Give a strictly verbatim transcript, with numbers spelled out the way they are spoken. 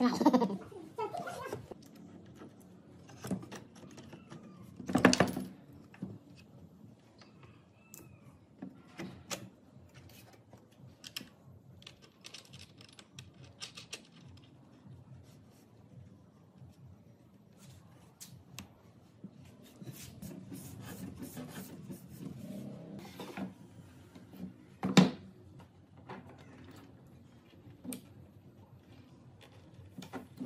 It's not.